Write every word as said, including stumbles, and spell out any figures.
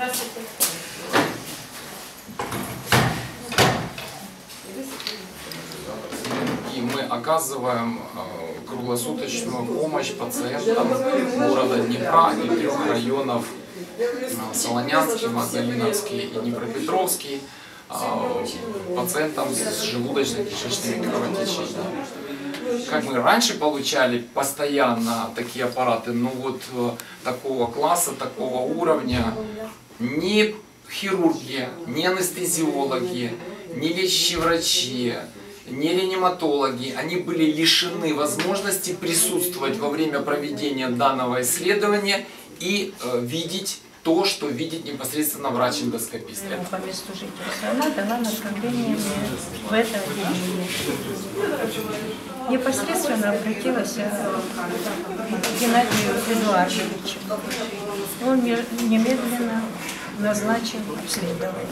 Раз и мы оказываем круглосуточную помощь пациентам города Днепра и трех районов Солонянский, Магдалиновский и Днепропетровский пациентам с желудочно-кишечными кровотечениями. Как мы раньше получали постоянно такие аппараты, но вот такого класса, такого уровня ни хирурги, ни анестезиологи, ни лечащие врачи, ни реаниматологи, они были лишены возможности присутствовать во время проведения данного исследования и э, видеть то, что видит непосредственно врач-эндоскопист. По месту жительства она дала направление в это отделение. Непосредственно обратилась к Геннадию Эдуардовичу. Он немедленно назначил обследование.